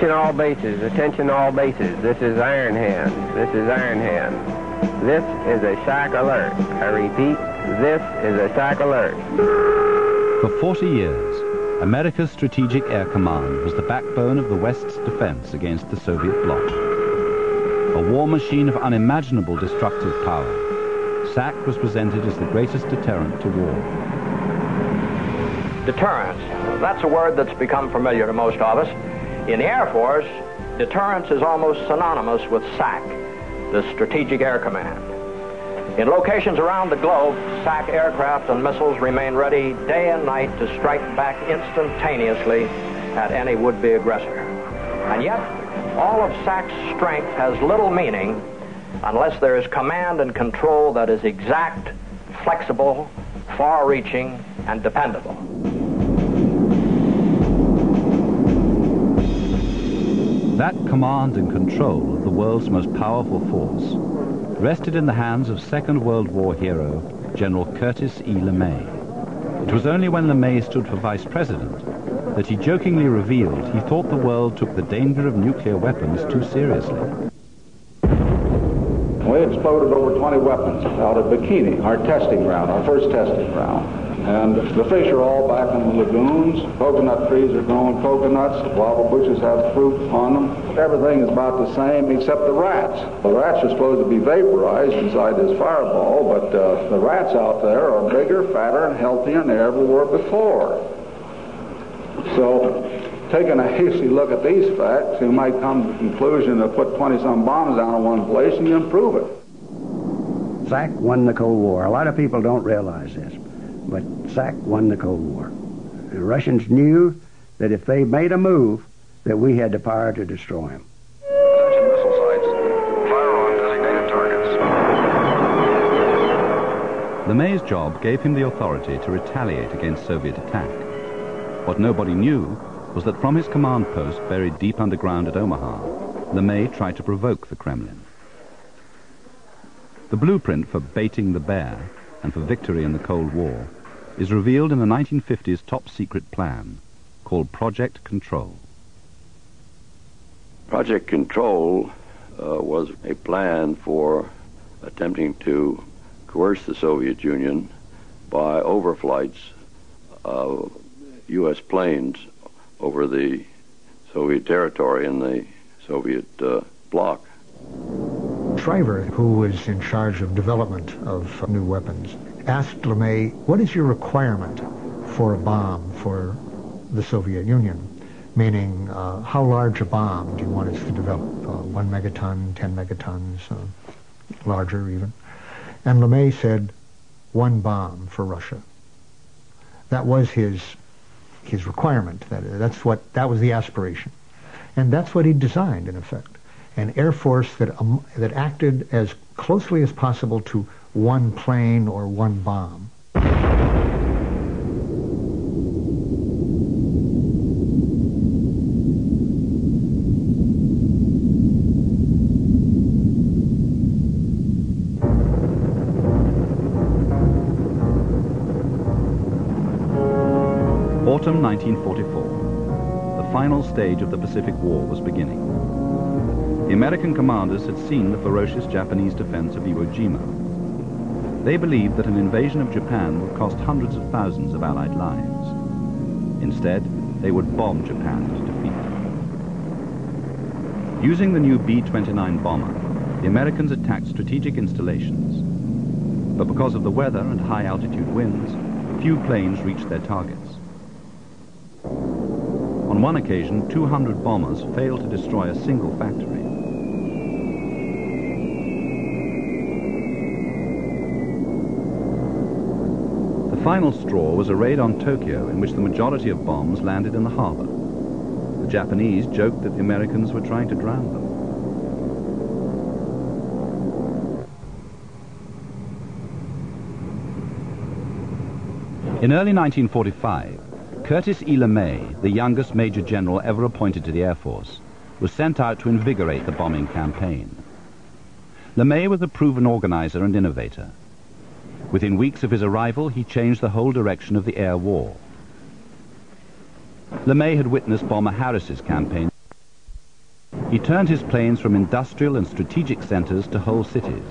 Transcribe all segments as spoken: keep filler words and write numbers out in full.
Attention all bases, attention all bases. This is Iron Hand, this is Iron Hand. This is a shock alert. I repeat, this is a shock alert. For forty years, America's Strategic Air Command was the backbone of the West's defense against the Soviet bloc. A war machine of unimaginable destructive power, S A C was presented as the greatest deterrent to war. Deterrence, that's a word that's become familiar to most of us. In the Air Force, deterrence is almost synonymous with S A C, the Strategic Air Command. In locations around the globe, S A C aircraft and missiles remain ready day and night to strike back instantaneously at any would-be aggressor. And yet, all of S A C's strength has little meaning unless there is command and control that is exact, flexible, far-reaching, and dependable. That command and control of the world's most powerful force rested in the hands of Second World War hero, General Curtis E. LeMay. It was only when LeMay stood for vice president that he jokingly revealed he thought the world took the danger of nuclear weapons too seriously. We exploded over twenty weapons out at Bikini, our testing ground, our first testing ground. And the fish are all back in the lagoons, coconut trees are growing coconuts, the guava bushes have fruit on them. Everything is about the same except the rats. The rats are supposed to be vaporized inside this fireball, but uh, the rats out there are bigger, fatter, and healthier than they ever were before. So, taking a hasty look at these facts, you might come to the conclusion to put twenty-some bombs down in one place and you improve it. S A C won the Cold War. A lot of people don't realize this. But S A C won the Cold War. The Russians knew that if they made a move, that we had the power to destroy them. Attention missile sites. Fire on designated targets. LeMay's job gave him the authority to retaliate against Soviet attack. What nobody knew was that from his command post buried deep underground at Omaha, LeMay tried to provoke the Kremlin. The blueprint for baiting the bear and for victory in the Cold War is revealed in a nineteen fifties top-secret plan called Project Control. Project Control uh, was a plan for attempting to coerce the Soviet Union by overflights of U S planes over the Soviet territory in the Soviet uh, bloc. Shriver, who was in charge of development of new weapons, asked LeMay, what is your requirement for a bomb for the Soviet Union? Meaning, uh, how large a bomb do you want us to develop? Uh, one megaton, ten megatons, uh, larger even. And LeMay said, one bomb for Russia. That was his, his requirement. That, that's what, that was the aspiration. And that's what he designed, in effect. An Air Force that, um, that acted as closely as possible to one plane or one bomb. Autumn nineteen forty-four. The final stage of the Pacific War was beginning. The American commanders had seen the ferocious Japanese defense of Iwo Jima. They believed that an invasion of Japan would cost hundreds of thousands of Allied lives. Instead, they would bomb Japan to defeat it. Using the new B twenty-nine bomber, the Americans attacked strategic installations. But because of the weather and high-altitude winds, few planes reached their targets. On one occasion, two hundred bombers failed to destroy a single factory. The final straw was a raid on Tokyo in which the majority of bombs landed in the harbor. The Japanese joked that the Americans were trying to drown them. In early nineteen forty-five, Curtis E. LeMay, the youngest major general ever appointed to the Air Force, was sent out to invigorate the bombing campaign. LeMay was a proven organizer and innovator. Within weeks of his arrival, he changed the whole direction of the air war. LeMay had witnessed Bomber Harris's campaign He turned his planes from industrial and strategic centers to whole cities.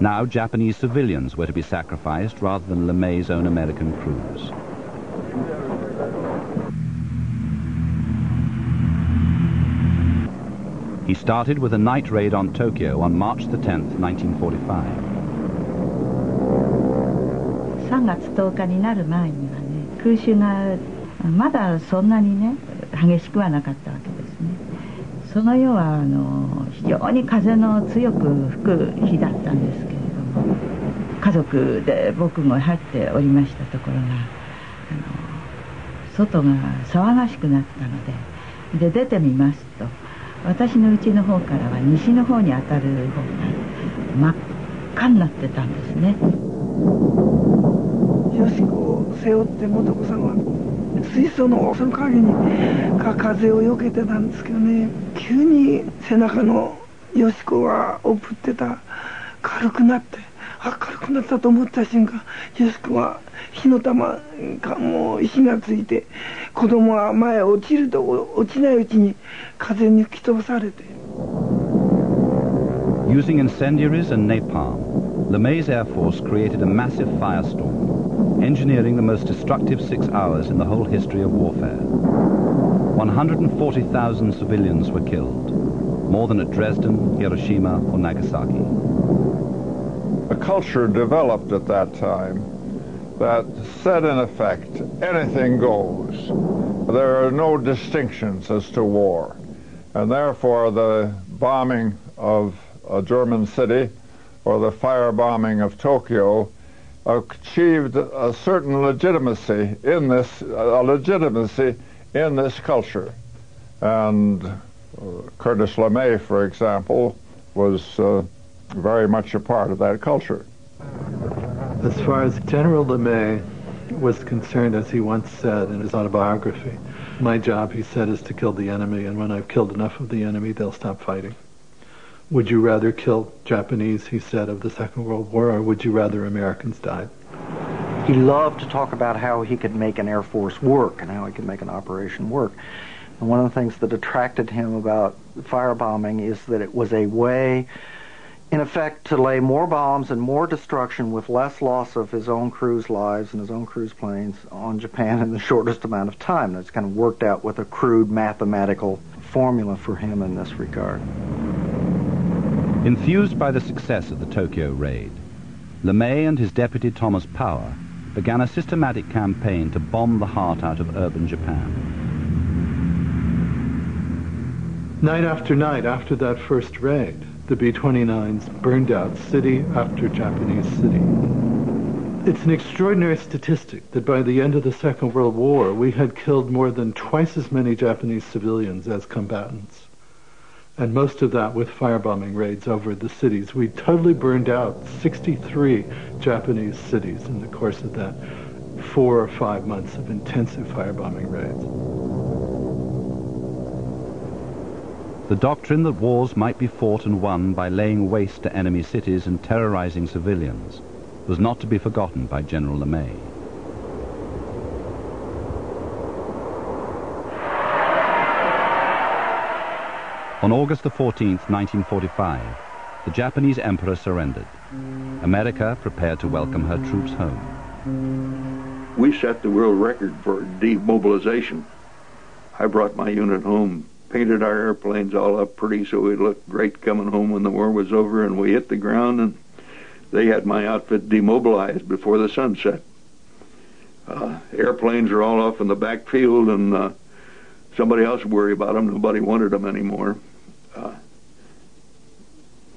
Now Japanese civilians were to be sacrificed rather than LeMay's own American crews. He started with a night raid on Tokyo on March the tenth, nineteen forty-five. 私の家の方からは西の方に当たる方が真っ赤になってたんですね。よしこを背負って元子さんは水槽のその陰に風をよけてたんですけどね、急に背中のよしこがおぶってた軽くなって、あ、軽くなったと思った瞬間、よしこは火の玉がもう火がついて、子供は前落ちると落ちないうちに風に吹き飛ばされて。 Using incendiaries and napalm, LeMay's Air Force created a massive firestorm, engineering the most destructive six hours in the whole history of warfare. one hundred forty thousand civilians were killed, more than at Dresden, Hiroshima, or Nagasaki. A culture developed at that time that said, in effect, anything goes. There are no distinctions as to war. And therefore, the bombing of a German city or the firebombing of Tokyo achieved a certain legitimacy in this, a legitimacy in this culture. And uh, Curtis LeMay, for example, was uh, very much a part of that culture. As far as General LeMay was concerned, as he once said in his autobiography, my job, he said, is to kill the enemy, and when I've killed enough of the enemy, they'll stop fighting. Would you rather kill Japanese, he said, of the Second World War, or would you rather Americans died? He loved to talk about how he could make an Air Force work and how he could make an operation work. And one of the things that attracted him about firebombing is that it was a way, in effect, to lay more bombs and more destruction with less loss of his own crew's lives and his own crew's planes on Japan in the shortest amount of time. And it's kind of worked out with a crude mathematical formula for him in this regard. Enthused by the success of the Tokyo raid, LeMay and his deputy Thomas Power began a systematic campaign to bomb the heart out of urban Japan. Night after night after that first raid, the B twenty-nines burned out city after Japanese city. It's an extraordinary statistic that by the end of the Second World War, we had killed more than twice as many Japanese civilians as combatants. And most of that with firebombing raids over the cities. We totally burned out sixty-three Japanese cities in the course of that four or five months of intensive firebombing raids. The doctrine that wars might be fought and won by laying waste to enemy cities and terrorizing civilians was not to be forgotten by General LeMay. On August the fourteenth, nineteen forty-five, the Japanese emperor surrendered. America prepared to welcome her troops home. We set the world record for demobilization. I brought my unit home, painted our airplanes all up pretty so it looked great coming home when the war was over, and we hit the ground and they had my outfit demobilized before the sunset. Uh, airplanes are all off in the back field and uh, somebody else worried about them. Nobody wanted them anymore. Uh,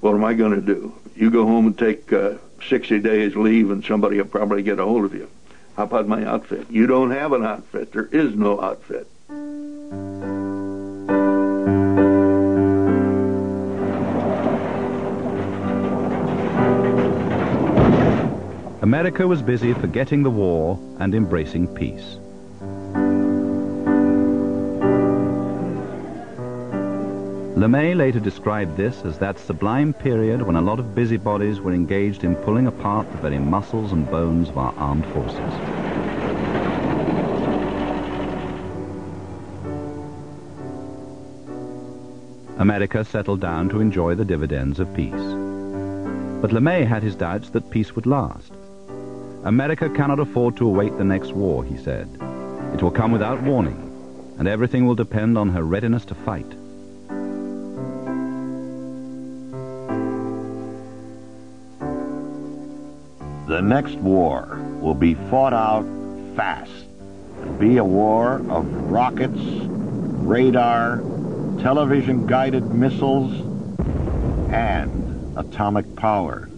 what am I going to do? You go home and take uh, sixty days leave and somebody will probably get a hold of you. How about my outfit? You don't have an outfit. There is no outfit. America was busy forgetting the war and embracing peace. LeMay later described this as that sublime period when a lot of busybodies were engaged in pulling apart the very muscles and bones of our armed forces. America settled down to enjoy the dividends of peace. But LeMay had his doubts that peace would last. America cannot afford to await the next war, he said. It will come without warning, and everything will depend on her readiness to fight. The next war will be fought out fast. It'll be a war of rockets, radar, television-guided missiles, and atomic power.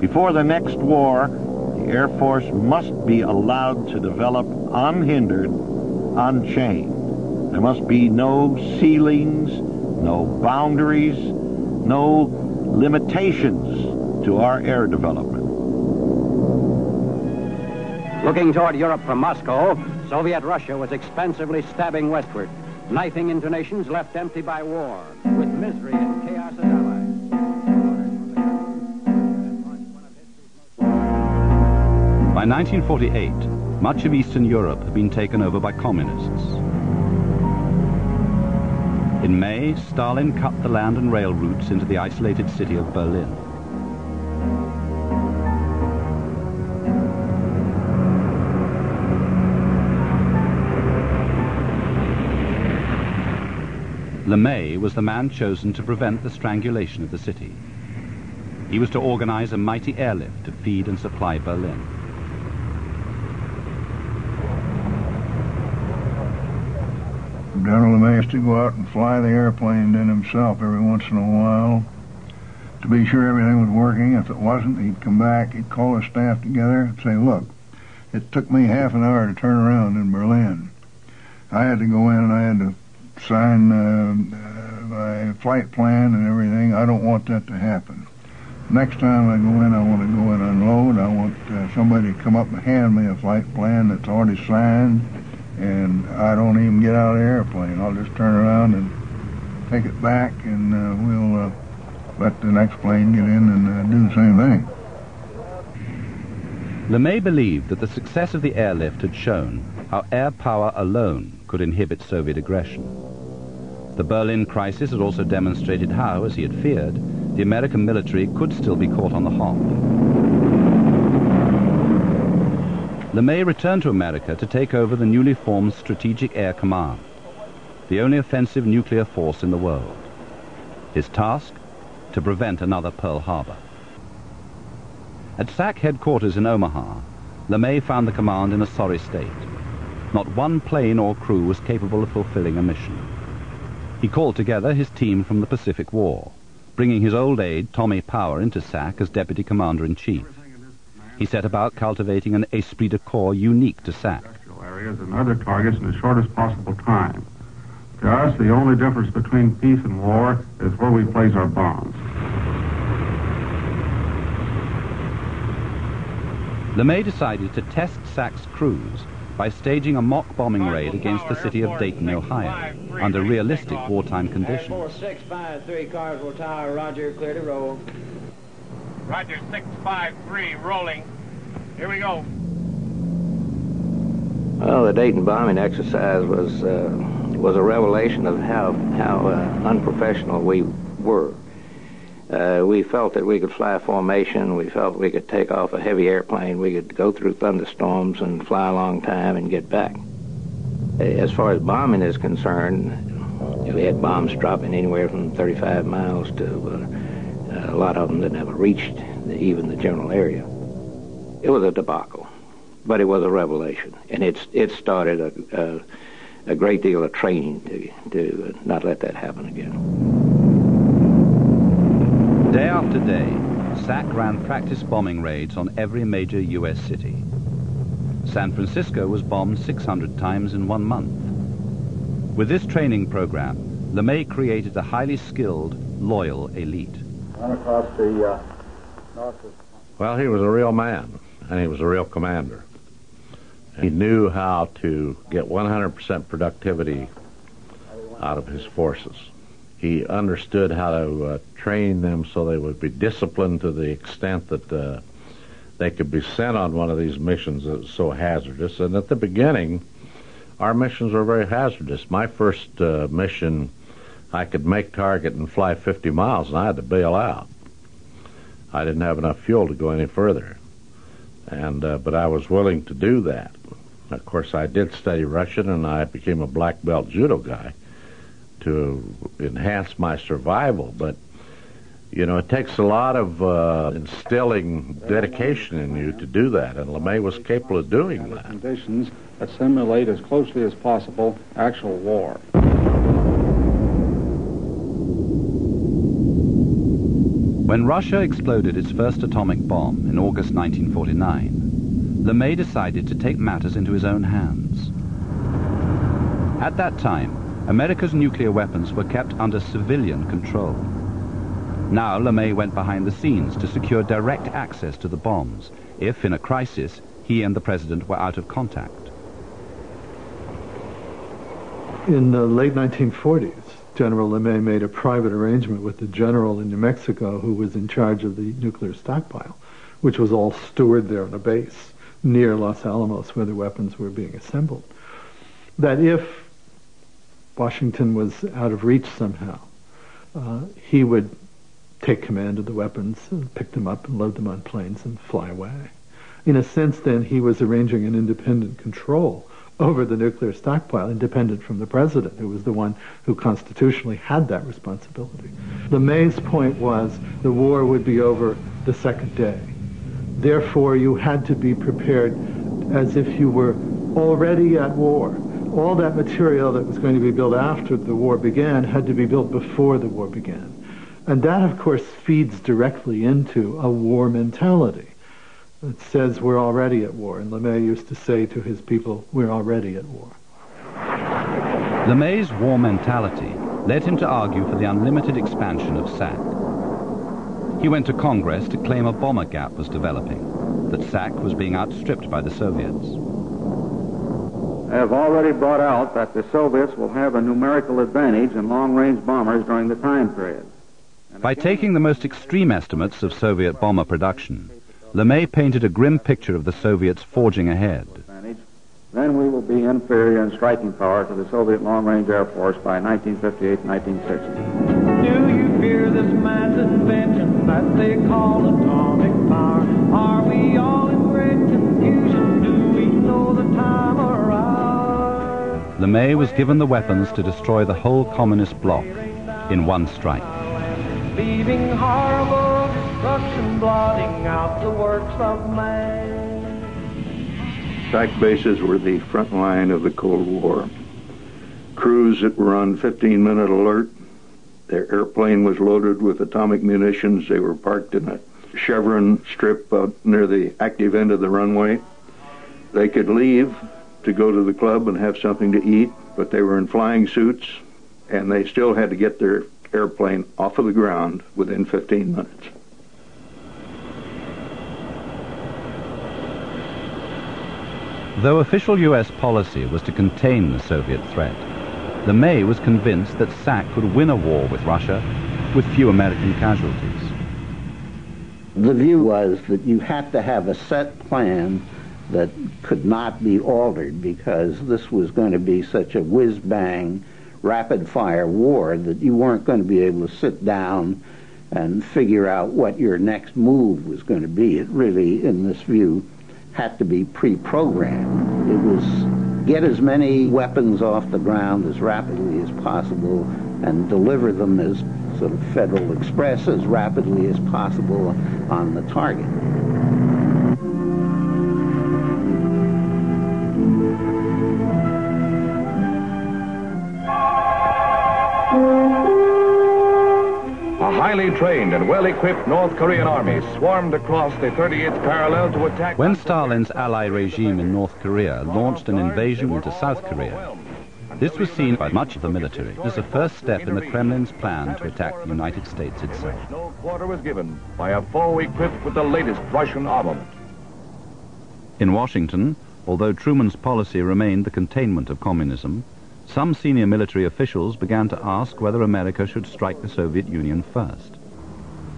Before the next war, the Air Force must be allowed to develop unhindered, unchained. There must be no ceilings, no boundaries, no limitations to our air development. Looking toward Europe from Moscow, Soviet Russia was expansively stabbing westward, knifing into nations left empty by war, with misery and chaos as allies. By nineteen forty-eight, much of Eastern Europe had been taken over by communists. In May, Stalin cut the land and rail routes into the isolated city of Berlin. LeMay was the man chosen to prevent the strangulation of the city. He was to organize a mighty airlift to feed and supply Berlin. General LeMay used to go out and fly the airplane in himself every once in a while to be sure everything was working. If it wasn't, he'd come back, he'd call his staff together and say, look, it took me half an hour to turn around in Berlin. I had to go in and I had to sign uh, my flight plan and everything. I don't want that to happen. Next time I go in, I want to go in and unload. I want uh, somebody to come up and hand me a flight plan that's already signed. And I don't even get out of the airplane. I'll just turn around and take it back, and uh, we'll uh, let the next plane get in and uh, do the same thing. LeMay believed that the success of the airlift had shown how air power alone could inhibit Soviet aggression. The Berlin crisis had also demonstrated how, as he had feared, the American military could still be caught on the hop. LeMay returned to America to take over the newly formed Strategic Air Command, the only offensive nuclear force in the world. His task? To prevent another Pearl Harbor. At S A C headquarters in Omaha, LeMay found the command in a sorry state. Not one plane or crew was capable of fulfilling a mission. He called together his team from the Pacific War, bringing his old aide, Tommy Power, into S A C as Deputy Commander-in-Chief. He set about cultivating an esprit de corps unique to S A C. Industrial areas and other targets in the shortest possible time. To us, the only difference between peace and war is where we place our bombs. LeMay decided to test S A C's crews by staging a mock bombing raid against the city of Dayton, Ohio, under realistic wartime conditions. four six five three, Carswell Tower, Roger, clear to roll. Roger, six five three, rolling. Here we go. Well, the Dayton bombing exercise was uh, was a revelation of how, how uh, unprofessional we were. Uh, we felt that we could fly a formation. We felt we could take off a heavy airplane. We could go through thunderstorms and fly a long time and get back. As far as bombing is concerned, we had bombs dropping anywhere from thirty-five miles to... Uh, A lot of them that never reached the, even the general area. It was a debacle, but it was a revelation, and it's it started a, a, a great deal of training to to not let that happen again. Day after day, S A C ran practice bombing raids on every major U S city. San Francisco was bombed six hundred times in one month. With this training program, LeMay created a highly skilled, loyal elite. Across the, uh, north of... Well, he was a real man, and he was a real commander. He knew how to get one hundred percent productivity out of his forces. He understood how to uh, train them so they would be disciplined to the extent that uh, they could be sent on one of these missions that was so hazardous. And at the beginning, our missions were very hazardous. My first uh, mission I could make target and fly fifty miles, and I had to bail out. I didn't have enough fuel to go any further, and uh, but I was willing to do that. Of course, I did study Russian, and I became a black belt judo guy to enhance my survival, but you know, it takes a lot of uh, instilling dedication in you to do that, and LeMay was capable of doing that. Conditions that simulate as closely as possible actual war. When Russia exploded its first atomic bomb in August nineteen forty-nine, LeMay decided to take matters into his own hands. At that time, America's nuclear weapons were kept under civilian control. Now, LeMay went behind the scenes to secure direct access to the bombs if, in a crisis, he and the president were out of contact. In the late nineteen forties, General LeMay made a private arrangement with the general in New Mexico who was in charge of the nuclear stockpile, which was all stored there on a base near Los Alamos where the weapons were being assembled, that if Washington was out of reach somehow, uh, he would take command of the weapons, and pick them up and load them on planes and fly away. In a sense, then, he was arranging an independent control over the nuclear stockpile, independent from the president, who was the one who constitutionally had that responsibility. LeMay's point was the war would be over the second day. Therefore, you had to be prepared as if you were already at war. All that material that was going to be built after the war began had to be built before the war began. And that, of course, feeds directly into a war mentality. It says we're already at war, and LeMay used to say to his people, we're already at war. LeMay's war mentality led him to argue for the unlimited expansion of S A C. He went to Congress to claim a bomber gap was developing, that S A C was being outstripped by the Soviets. I have already brought out that the Soviets will have a numerical advantage in long-range bombers during the time period. By taking the most extreme estimates of Soviet bomber production, LeMay painted a grim picture of the Soviets forging ahead. Then we will be inferior in striking power to the Soviet long-range air force by nineteen fifty-eight to nineteen sixty. Do you fear this man's invention that they call atomic power? Are we all in great confusion? Do we know the time arrived? LeMay was given the weapons to destroy the whole communist bloc in one strike. Leaving horrible destruction, blotting out the works of man. Strike bases were the front line of the Cold War. Crews that were on fifteen minute alert, their airplane was loaded with atomic munitions. They were parked in a chevron strip out near the active end of the runway. They could leave to go to the club and have something to eat, but they were in flying suits, and they still had to get their airplane off of the ground within fifteen minutes. Though official U S policy was to contain the Soviet threat, LeMay was convinced that S A C would win a war with Russia with few American casualties. The view was that you had to have a set plan that could not be altered because this was going to be such a whiz-bang, rapid-fire war that you weren't going to be able to sit down and figure out what your next move was going to be. It really, in this view, had to be pre-programmed. It was get as many weapons off the ground as rapidly as possible and deliver them as sort of Federal Express as rapidly as possible on the target. Highly trained and well-equipped North Korean army swarmed across the thirty-eighth parallel to attack. When Stalin's ally regime in North Korea launched an invasion into South Korea, this was seen by much of the military as the first step in the Kremlin's plan to attack the United States itself. No quarter was given by a foe equipped with the latest Russian armament. In Washington, although Truman's policy remained the containment of communism, some senior military officials began to ask whether America should strike the Soviet Union first,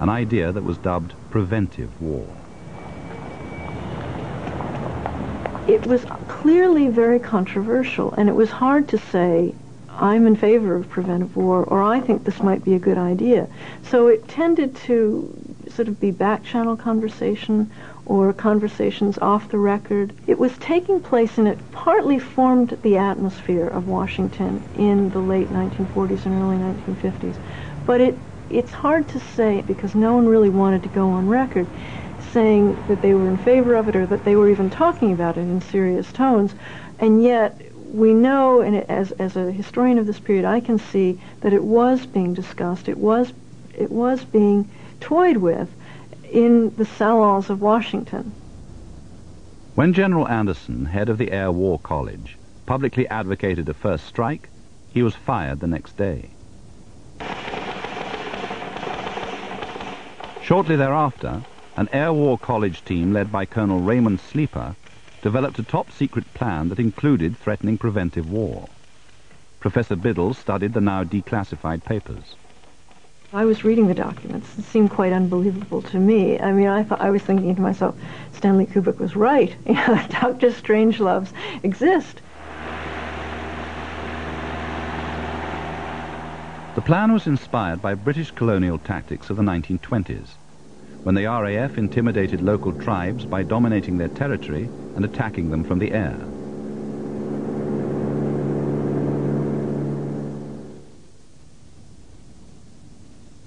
an idea that was dubbed preventive war. It was clearly very controversial, and it was hard to say I'm in favor of preventive war, or I think this might be a good idea. So it tended to sort of be back-channel conversation or conversations off the record. It was taking place, and it partly formed the atmosphere of Washington in the late nineteen forties and early nineteen fifties. But it, it's hard to say, because no one really wanted to go on record saying that they were in favor of it or that they were even talking about it in serious tones. And yet, we know, and as, as a historian of this period, I can see that it was being discussed, it was, it was being toyed with in the salons of Washington. When General Anderson, head of the Air War College, publicly advocated a first strike, he was fired the next day. Shortly thereafter, an Air War College team led by Colonel Raymond Sleeper developed a top-secret plan that included threatening preventive war. Professor Biddle studied the now declassified papers. I was reading the documents. It seemed quite unbelievable to me. I mean, I, thought, I was thinking to myself, Stanley Kubrick was right. You know, Doctor Strangeloves exist. The plan was inspired by British colonial tactics of the nineteen twenties. When the R A F intimidated local tribes by dominating their territory and attacking them from the air.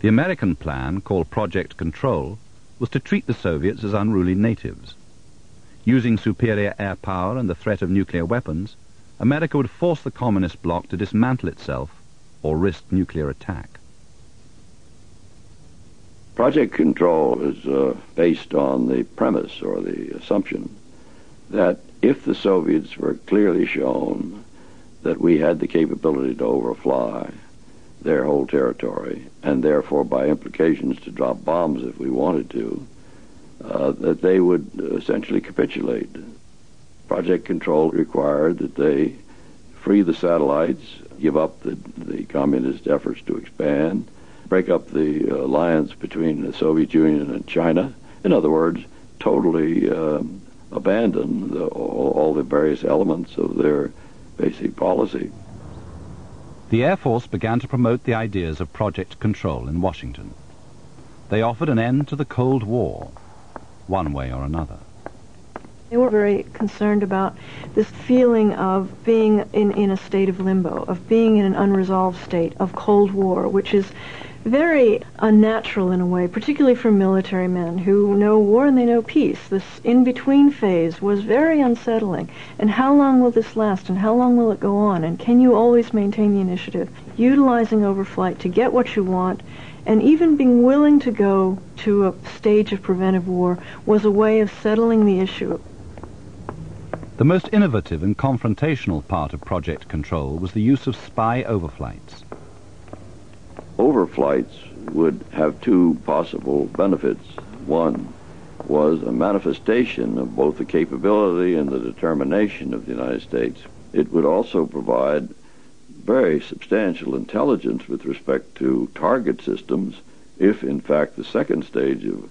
The American plan, called Project Control, was to treat the Soviets as unruly natives. Using superior air power and the threat of nuclear weapons, America would force the communist bloc to dismantle itself or risk nuclear attack. Project Control is uh, based on the premise or the assumption that if the Soviets were clearly shown that we had the capability to overfly their whole territory, and therefore by implications to drop bombs if we wanted to, uh, that they would essentially capitulate. Project Control required that they free the satellites, give up the, the communist efforts to expand, break up the alliance between the Soviet Union and China. In other words, totally um, abandon the, all, all the various elements of their basic policy. The Air Force began to promote the ideas of Project Control in Washington. They offered an end to the Cold War, one way or another. They were very concerned about this feeling of being in, in a state of limbo, of being in an unresolved state of Cold War, which is very unnatural in a way, particularly for military men who know war and they know peace. This in-between phase was very unsettling. And how long will this last, and how long will it go on, and can you always maintain the initiative? Utilizing overflight to get what you want, and even being willing to go to a stage of preventive war, was a way of settling the issue. The most innovative and confrontational part of Project Control was the use of spy overflights. Overflights would have two possible benefits. One was a manifestation of both the capability and the determination of the United States. It would also provide very substantial intelligence with respect to target systems if, in fact, the second stage of,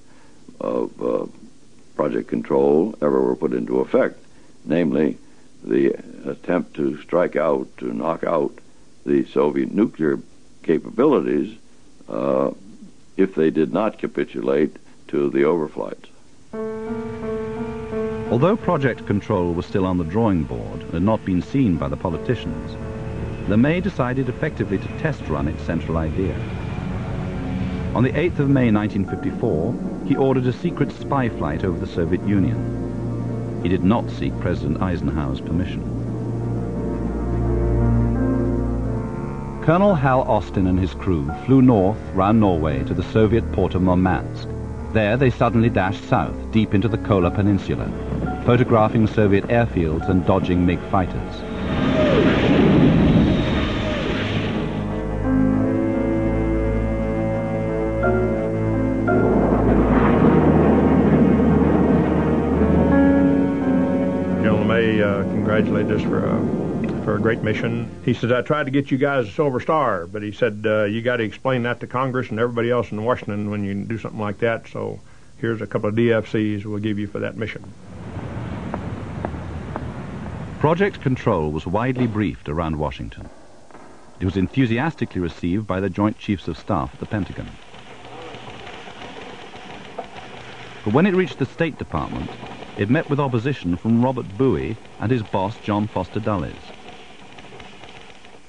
of uh, Project Control ever were put into effect, namely the attempt to strike out, to knock out the Soviet nuclear capabilities uh, if they did not capitulate to the overflights. Although Project Control was still on the drawing board and had not been seen by the politicians, LeMay decided effectively to test run its central idea. On the eighth of May nineteen fifty-four, he ordered a secret spy flight over the Soviet Union. He did not seek President Eisenhower's permission. Colonel Hal Austin and his crew flew north round Norway to the Soviet port of Murmansk. There they suddenly dashed south, deep into the Kola Peninsula, photographing Soviet airfields and dodging MiG fighters. General LeMay uh, congratulated us for uh, for a great mission. He said, I tried to get you guys a Silver Star, but he said, uh, you got to explain that to Congress and everybody else in Washington when you do something like that, so here's a couple of D F Cs we'll give you for that mission. Project Control was widely briefed around Washington. It was enthusiastically received by the Joint Chiefs of Staff at the Pentagon. But when it reached the State Department, it met with opposition from Robert Bowie and his boss, John Foster Dulles.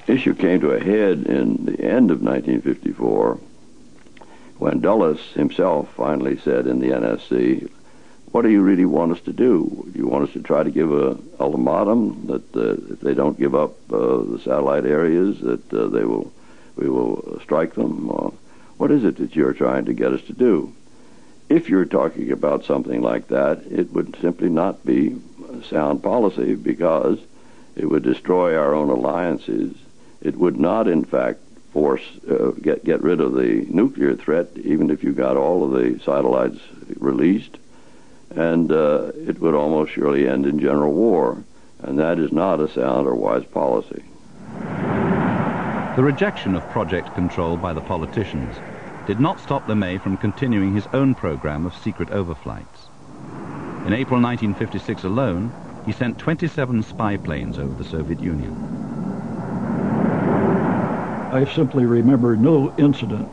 The issue came to a head in the end of nineteen fifty-four when Dulles himself finally said in the N S C, "What do you really want us to do? Do you want us to try to give an ultimatum that uh, if they don't give up uh, the satellite areas that uh, they will, we will strike them? Uh, what is it that you're trying to get us to do?" If you're talking about something like that, it would simply not be sound policy because it would destroy our own alliances. It would not, in fact, force uh, get, get rid of the nuclear threat, even if you got all of the satellites released. And uh, it would almost surely end in general war. And that is not a sound or wise policy. The rejection of Project Control by the politicians did not stop LeMay from continuing his own program of secret overflights. In April nineteen fifty-six alone, he sent twenty-seven spy planes over the Soviet Union. I simply remember no incident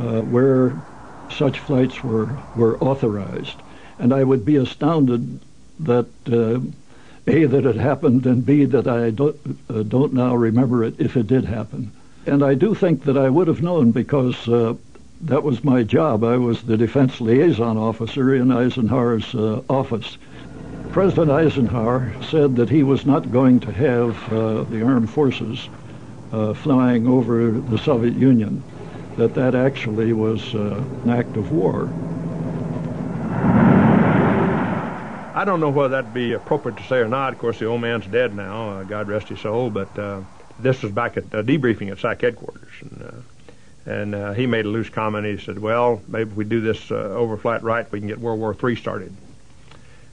uh, where such flights were, were authorized. And I would be astounded that, uh, A, that it happened, and B, that I don't, uh, don't now remember it if it did happen. And I do think that I would have known because uh, that was my job. I was the defense liaison officer in Eisenhower's uh, office. President Eisenhower said that he was not going to have uh, the armed forces uh, flying over the Soviet Union, that that actually was uh, an act of war. I don't know whether that'd be appropriate to say or not. Of course, the old man's dead now, uh, God rest his soul, but uh, this was back at uh, debriefing at S A C headquarters. And, uh, And uh, he made a loose comment. He said, well, maybe if we do this uh, overflight right, we can get World War Three started.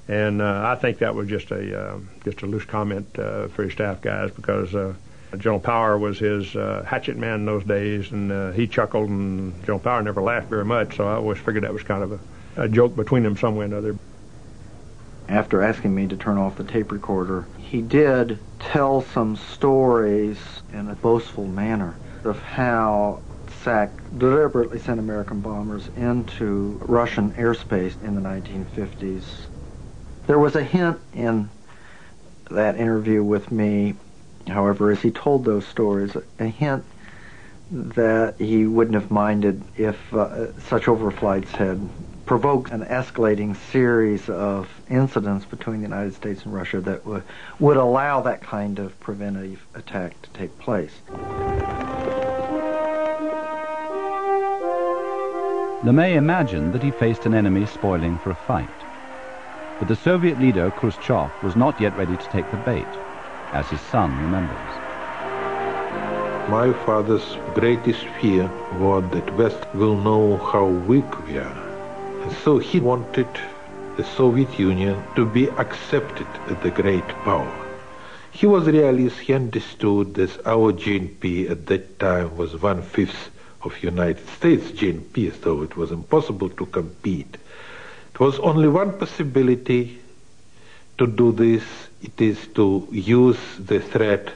And uh, I think that was just a, uh, just a loose comment uh, for his staff guys because uh, General Power was his uh, hatchet man in those days, and uh, he chuckled, and General Power never laughed very much, so I always figured that was kind of a, a joke between them some way or another. After asking me to turn off the tape recorder, he did tell some stories in a boastful manner of how S A C deliberately sent American bombers into Russian airspace in the nineteen fifties. There was a hint in that interview with me, however, as he told those stories, a hint that he wouldn't have minded if uh, such overflights had provoked an escalating series of incidents between the United States and Russia that w would allow that kind of preventive attack to take place. LeMay imagined that he faced an enemy spoiling for a fight. But the Soviet leader, Khrushchev, was not yet ready to take the bait, as his son remembers. My father's greatest fear was that West will know how weak we are. And so he wanted the Soviet Union to be accepted as a great power. He was a realist. He understood that our G N P at that time was one-fifth of United States G N P, so it was impossible to compete. It was only one possibility to do this, it is to use the threat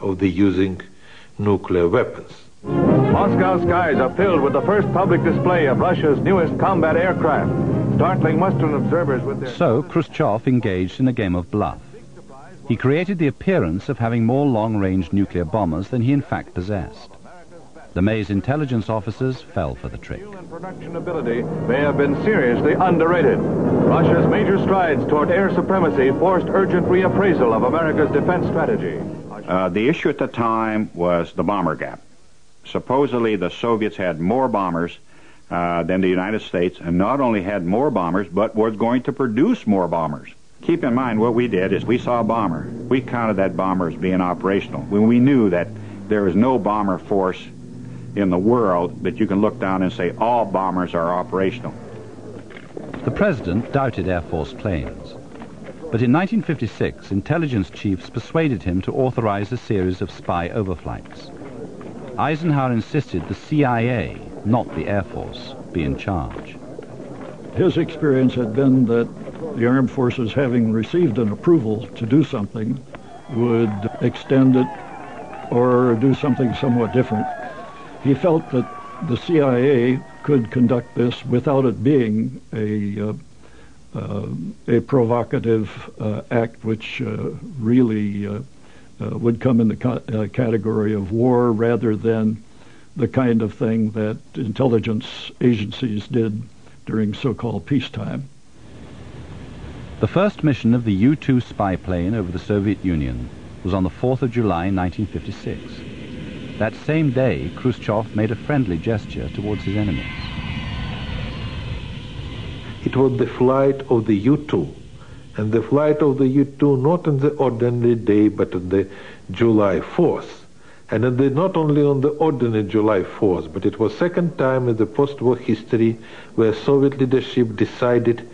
of the using nuclear weapons. Moscow skies are filled with the first public display of Russia's newest combat aircraft, startling Western observers with their... So Khrushchev engaged in a game of bluff. He created the appearance of having more long-range nuclear bombers than he in fact possessed. LeMay's intelligence officers fell for the trick. And production ability, they have been seriously underrated. Russia's major strides toward air supremacy forced urgent reappraisal of America's defense strategy. Uh, the issue at the time was the bomber gap. Supposedly the Soviets had more bombers uh, than the United States, and not only had more bombers, but were going to produce more bombers. Keep in mind what we did is we saw a bomber. We counted that bomber as being operational. When we knew that there was no bomber force in the world that you can look down and say all bombers are operational. The president doubted Air Force planes, but in nineteen fifty-six intelligence chiefs persuaded him to authorize a series of spy overflights. Eisenhower insisted the C I A, not the Air Force, be in charge. His experience had been that the armed forces, having received an approval to do something, would extend it or do something somewhat different. He felt that the C I A could conduct this without it being a uh, uh, a provocative uh, act which uh, really uh, uh, would come in the co uh, category of war, rather than the kind of thing that intelligence agencies did during so-called peacetime. The first mission of the U two spy plane over the Soviet Union was on the fourth of July nineteen fifty-six. That same day, Khrushchev made a friendly gesture towards his enemies. It was the flight of the U two, and the flight of the U two not on the ordinary day, but on the July fourth. And on the, not only on the ordinary July fourth, but it was second time in the post-war history where Soviet leadership decided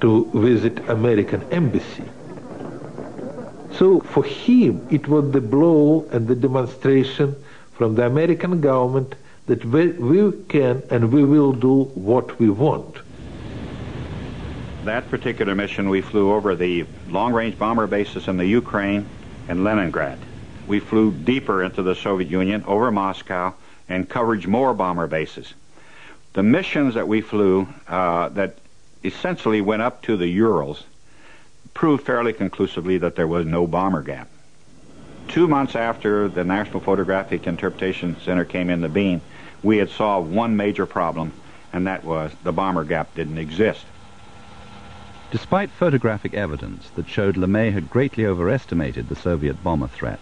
to visit American embassy. So for him, it was the blow and the demonstration from the American government that we, we can and we will do what we want. That particular mission, we flew over the long-range bomber bases in the Ukraine and Leningrad. We flew deeper into the Soviet Union, over Moscow, and covered more bomber bases. The missions that we flew uh, that essentially went up to the Urals proved fairly conclusively that there was no bomber gap. Two months after the National Photographic Interpretation Center came in the beam, we had solved one major problem, and that was the bomber gap didn't exist. Despite photographic evidence that showed LeMay had greatly overestimated the Soviet bomber threat,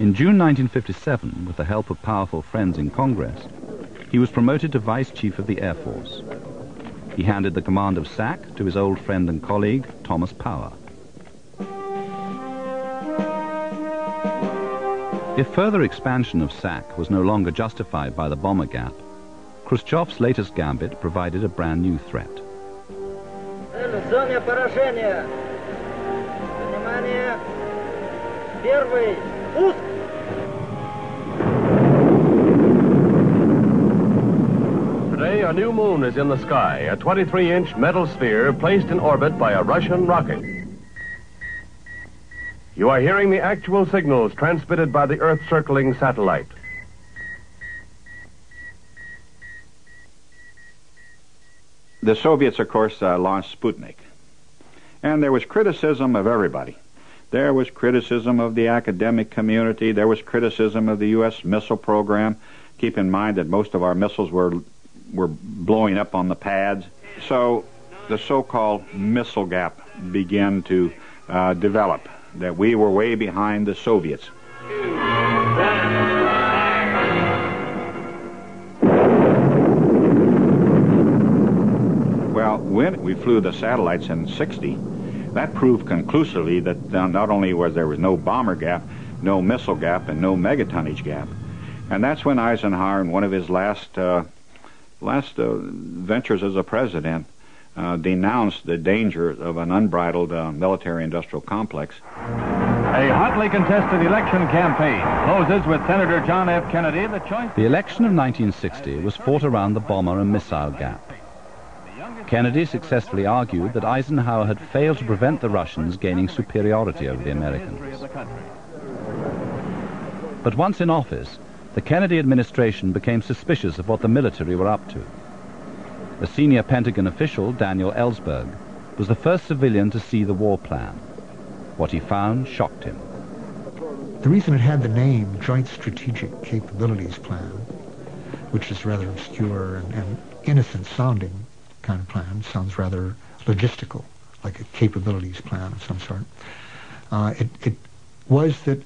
in June nineteen fifty-seven, with the help of powerful friends in Congress, he was promoted to Vice Chief of the Air Force. He handed the command of S A C to his old friend and colleague, Thomas Power. If further expansion of S A C was no longer justified by the bomber gap, Khrushchev's latest gambit provided a brand new threat. Today, a new moon is in the sky, a twenty-three inch metal sphere placed in orbit by a Russian rocket. You are hearing the actual signals transmitted by the Earth-circling satellite. The Soviets, of course, uh, launched Sputnik. And there was criticism of everybody. There was criticism of the academic community. There was criticism of the U S missile program. Keep in mind that most of our missiles were, were blowing up on the pads. So the so-called missile gap began to uh, develop, that we were way behind the Soviets. Well, when we flew the satellites in sixty, that proved conclusively that not only was there was no bomber gap, no missile gap, and no megatonnage gap. And that's when Eisenhower, in one of his last uh, last uh, ventures as a president, uh, denounced the danger of an unbridled uh, military-industrial complex. A hotly contested election campaign closes with Senator John F. Kennedy the choice. The election of nineteen sixty was fought around the bomber and missile gap. Kennedy successfully argued that Eisenhower had failed to prevent the Russians gaining superiority over the Americans. But once in office, the Kennedy administration became suspicious of what the military were up to. A senior Pentagon official, Daniel Ellsberg, was the first civilian to see the war plan. What he found shocked him. The reason it had the name Joint Strategic Capabilities Plan, which is rather obscure and, and innocent sounding, kind of plan, sounds rather logistical, like a capabilities plan of some sort. Uh, it, it was that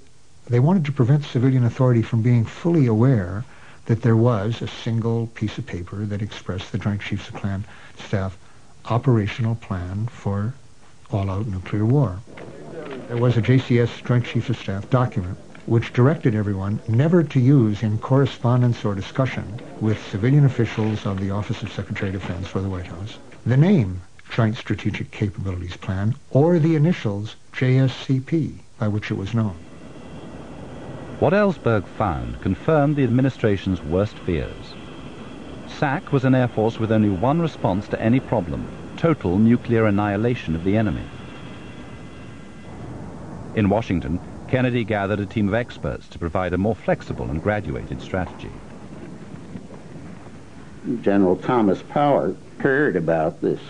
they wanted to prevent civilian authority from being fully aware that there was a single piece of paper that expressed the Joint Chiefs of Plan Staff operational plan for all-out nuclear war. There was a J C S Joint Chiefs of Staff document which directed everyone never to use in correspondence or discussion with civilian officials of the Office of Secretary of Defense for the White House the name Joint Strategic Capabilities Plan or the initials J S C P, by which it was known. What Ellsberg found confirmed the administration's worst fears. S A C was an air force with only one response to any problem: total nuclear annihilation of the enemy. In Washington, Kennedy gathered a team of experts to provide a more flexible and graduated strategy. General Thomas Power heard about this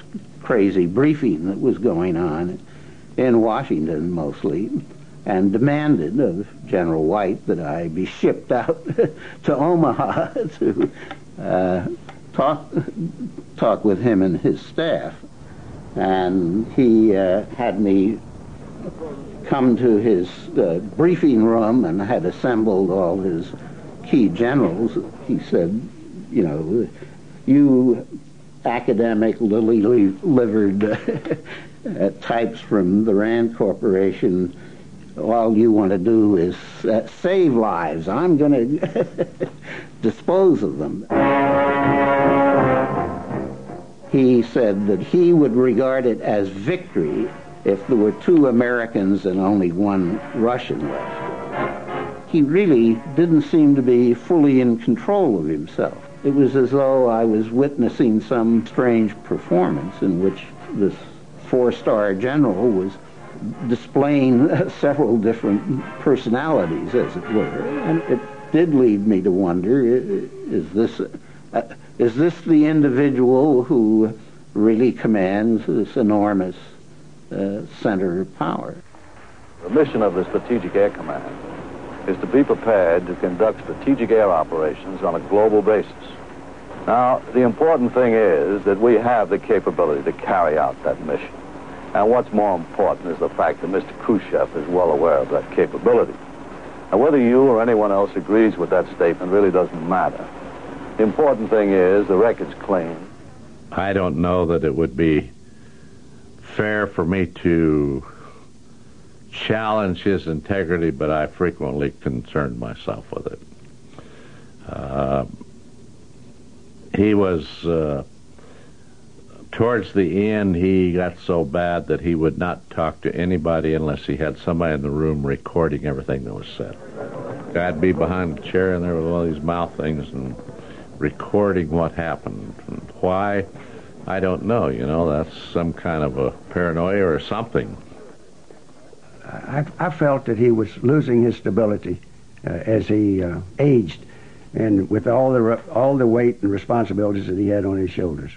crazy briefing that was going on in Washington mostly, and demanded of General White that I be shipped out to Omaha to uh, talk, talk with him and his staff. And he uh, had me come to his uh, briefing room and had assembled all his key generals. He said, you know, you academic, lily-livered uh, types from the Rand Corporation, all you want to do is uh, save lives. I'm going to dispose of them. He said that he would regard it as victory if there were two Americans and only one Russian left. He really didn't seem to be fully in control of himself. It was as though I was witnessing some strange performance in which this four-star general was displaying several different personalities, as it were. And it did lead me to wonder, is this, uh, is this the individual who really commands this enormous uh, center of power? The mission of the Strategic Air Command is to be prepared to conduct strategic air operations on a global basis. Now, the important thing is that we have the capability to carry out that mission. And what's more important is the fact that Mister Khrushchev is well aware of that capability. And whether you or anyone else agrees with that statement really doesn't matter. The important thing is the record's clean. I don't know that it would be fair for me to challenge his integrity, but I frequently concerned myself with it. Uh, he was... Uh, Towards the end, he got so bad that he would not talk to anybody unless he had somebody in the room recording everything that was said. I'd be behind a chair, and there were all these mouth things and recording what happened. And why? I don't know. You know, that's some kind of a paranoia or something. I, I felt that he was losing his stability uh, as he uh, aged, and with all the all the weight and responsibilities that he had on his shoulders.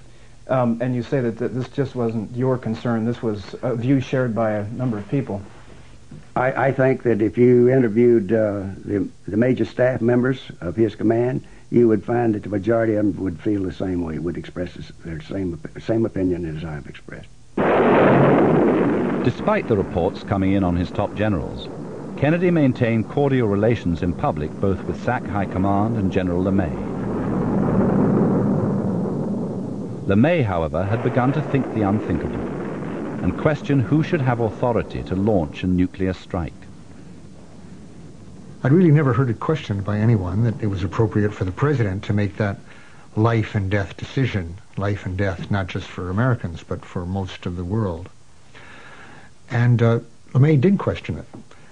Um, and you say that th this just wasn't your concern. This was a view shared by a number of people. I, I think that if you interviewed uh, the, the major staff members of his command, you would find that the majority of them would feel the same way, would express their same, same opinion as I've expressed. Despite the reports coming in on his top generals, Kennedy maintained cordial relations in public both with S A C High Command and General LeMay. LeMay, however, had begun to think the unthinkable and question who should have authority to launch a nuclear strike. I'd really never heard it questioned by anyone that it was appropriate for the president to make that life and death decision. Life and death, not just for Americans, but for most of the world. And uh, LeMay did question it.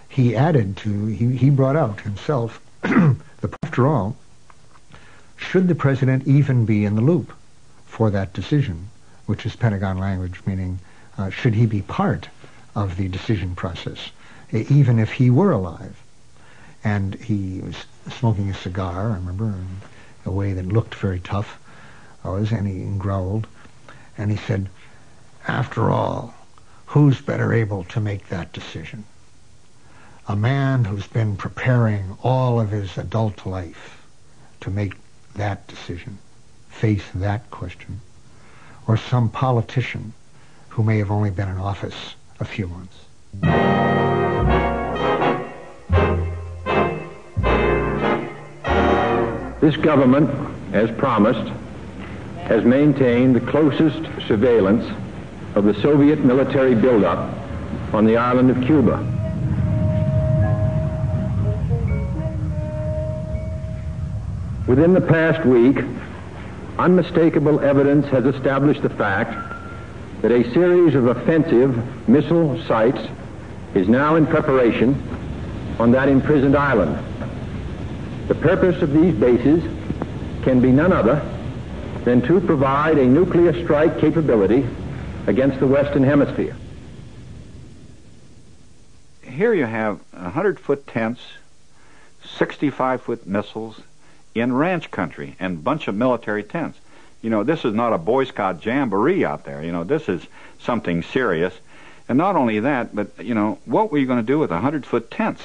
He added to, he, he brought out himself, the, after all, should the president even be in the loop for that decision, which is Pentagon language, meaning uh, should he be part of the decision process, even if he were alive? And he was smoking a cigar, I remember, in a way that looked very tough, always, and he growled, and he said, after all, who's better able to make that decision? A man who's been preparing all of his adult life to make that decision, face that question, or some politician who may have only been in office a few months. This government, as promised, has maintained the closest surveillance of the Soviet military buildup on the island of Cuba. Within the past week, unmistakable evidence has established the fact that a series of offensive missile sites is now in preparation on that imprisoned island. The purpose of these bases can be none other than to provide a nuclear strike capability against the Western Hemisphere. here you have one hundred foot tents, sixty-five foot missiles in ranch country, and a bunch of military tents. You know, this is not a Boy Scout jamboree out there. You know, this is something serious. And not only that, but, you know, what were you going to do with one hundred foot tents?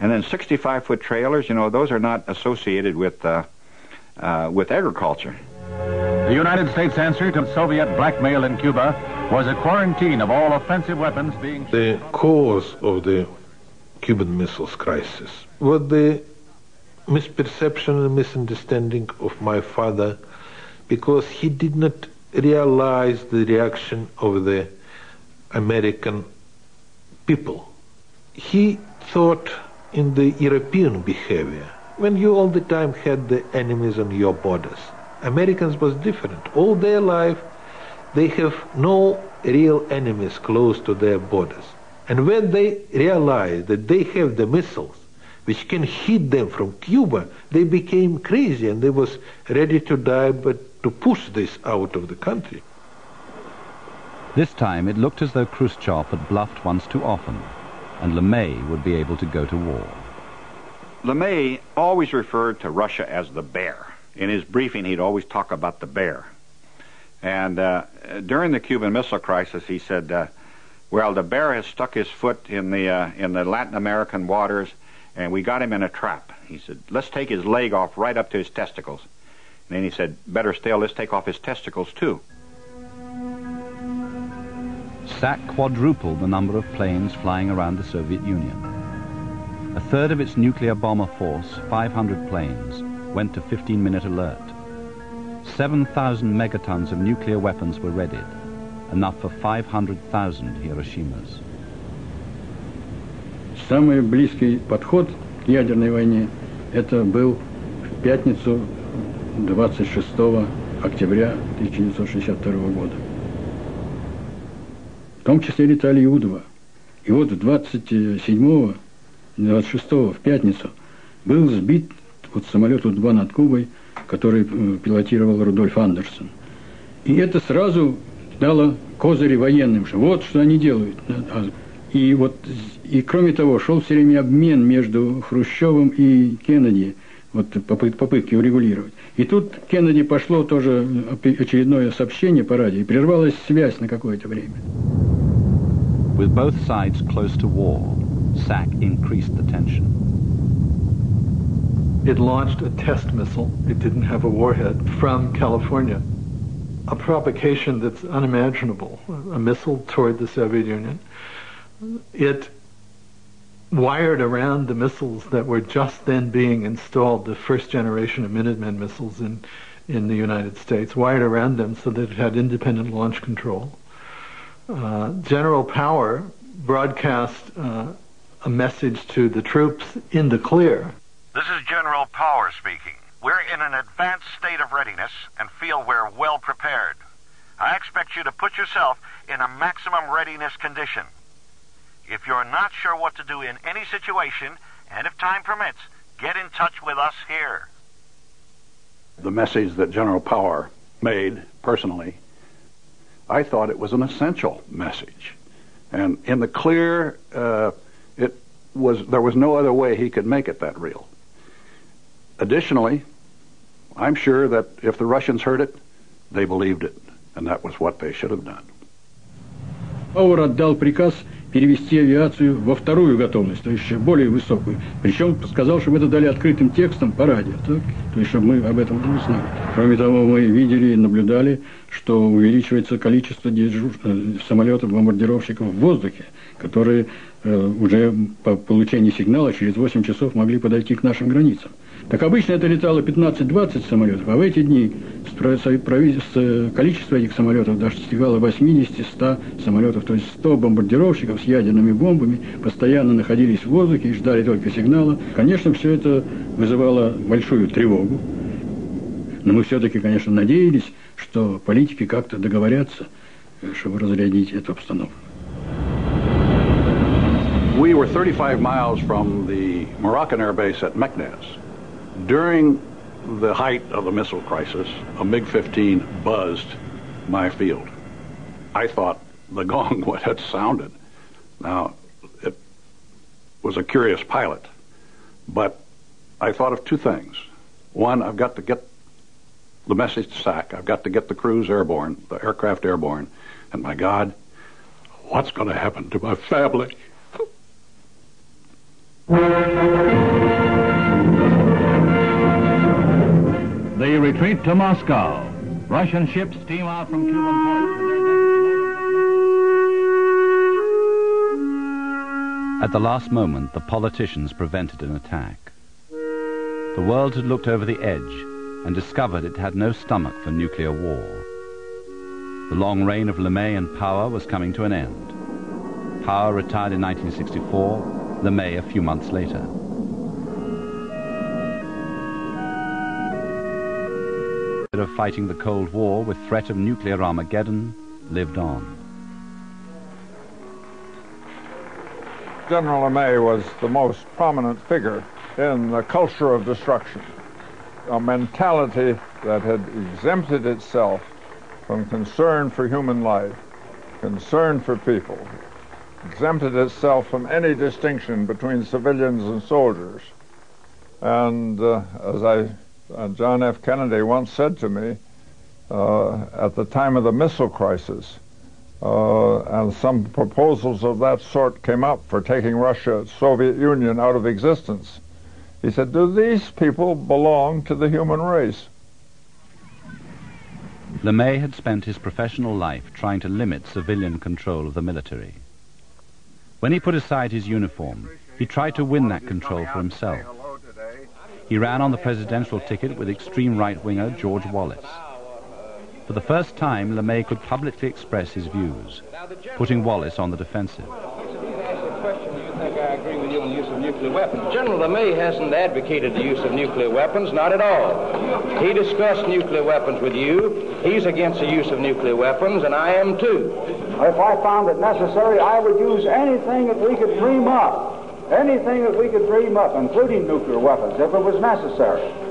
And then sixty-five foot trailers, you know, those are not associated with, uh, uh, with agriculture. The United States answer to Soviet blackmail in Cuba was a quarantine of all offensive weapons being... The cause of the Cuban Missiles Crisis was the misperception and misunderstanding of my father, because he did not realize the reaction of the American people. He thought in the European behavior, when you all the time had the enemies on your borders. Americans was different. All their life, they have no real enemies close to their borders. And when they realized that they have the missiles, which can hit them from Cuba, they became crazy and they was ready to die, but to push this out of the country. This time it looked as though Khrushchev had bluffed once too often, and LeMay would be able to go to war. LeMay always referred to Russia as the bear. In his briefing, he'd always talk about the bear. And uh, during the Cuban Missile Crisis, he said, uh, well, the bear has stuck his foot in the, uh, in the Latin American waters, and we got him in a trap. He said, let's take his leg off right up to his testicles. And then he said, better still, let's take off his testicles too. S A C quadrupled the number of planes flying around the Soviet Union. A third of its nuclear bomber force, five hundred planes, went to fifteen minute alert. seven thousand megatons of nuclear weapons were readied, enough for five hundred thousand Hiroshimas. Самый близкий подход к ядерной войне это был в пятницу двадцать шестого октября тысяча девятьсот шестьдесят второго года. В том числе летали и У два. И вот двадцать седьмого, двадцать шестого, в пятницу, был сбит вот самолет У два над Кубой, который пилотировал Рудольф Андерсон. И это сразу дало козыри военным, что вот что они делают. И вот, и кроме того, шел все время обмен между Хрущевым и Кеннеди, вот попытки урегулировать. И тут Кеннеди пошло тоже очередное сообщение по радио, и прервалась связь на какое-то время. With both sides close to war, S A C increased the tension. It launched a test missile, it didn't have a warhead, from California. A provocation that's unimaginable, a missile toward the Soviet Union. It wired around the missiles that were just then being installed, the first generation of Minuteman missiles in, in the United States, wired around them so that it had independent launch control. Uh, General Power broadcast uh, a message to the troops in the clear. This is General Power speaking. We're in an advanced state of readiness and feel we're well prepared. I expect you to put yourself in a maximum readiness condition. If you're not sure what to do in any situation, and if time permits, get in touch with us here. The message that General Power made personally, I thought it was an essential message. And in the clear, uh, it was, there was no other way he could make it that real. Additionally, I'm sure that if the Russians heard it, they believed it. And that was what they should have done. Power отдал приказ перевести авиацию во вторую готовность, то есть более высокую. Причем сказал, чтобы это дали открытым текстом по радио, так? То есть чтобы мы об этом не знали. Кроме того, мы видели и наблюдали, что увеличивается количество дежур... самолетов-бомбардировщиков в воздухе, которые э, уже по получении сигнала через восемь часов могли подойти к нашим границам. Так обычно это летало пятнадцать-двадцать самолетов, а в эти дни количество этих самолетов даже достигало восьмидесяти-ста самолетов, то есть сто бомбардировщиков с ядерными бомбами постоянно находились в воздухе и ждали только сигнала. Конечно, все это вызывало большую тревогу, но мы все-таки, конечно, надеялись, что политики как-то договорятся, чтобы разрядить эту обстановку. We were thirty-five miles from the Moroccan air base at Meknes. During the height of the missile crisis, a MiG fifteen buzzed my field. I thought the gong would have sounded. Now, it was a curious pilot, but I thought of two things. One, I've got to get the message to S A C. I've got to get the crews airborne, the aircraft airborne. And my God, what's going to happen to my family? They retreat to Moscow. Russian ships steam out from Cuban ports. At the last moment, the politicians prevented an attack. The world had looked over the edge and discovered it had no stomach for nuclear war. The long reign of LeMay and Power was coming to an end. Power retired in nineteen sixty-four, LeMay a few months later. Of fighting the Cold War with threat of nuclear Armageddon lived on. General LeMay was the most prominent figure in the culture of destruction, a mentality that had exempted itself from concern for human life, concern for people, exempted itself from any distinction between civilians and soldiers. And uh, as I Uh, John F. Kennedy once said to me, uh, at the time of the missile crisis, uh, and some proposals of that sort came up for taking Russia, Soviet Union, out of existence. He said, do these people belong to the human race? LeMay had spent his professional life trying to limit civilian control of the military. When he put aside his uniform, he tried to win that control for himself. He ran on the presidential ticket with extreme right-winger George Wallace. For the first time, LeMay could publicly express his views, putting Wallace on the defensive. General LeMay hasn't advocated the use of nuclear weapons, not at all. He discussed nuclear weapons with you. He's against the use of nuclear weapons, and I am too. If I found it necessary, I would use anything that we could dream up. Anything that we could dream up, including nuclear weapons, if it was necessary.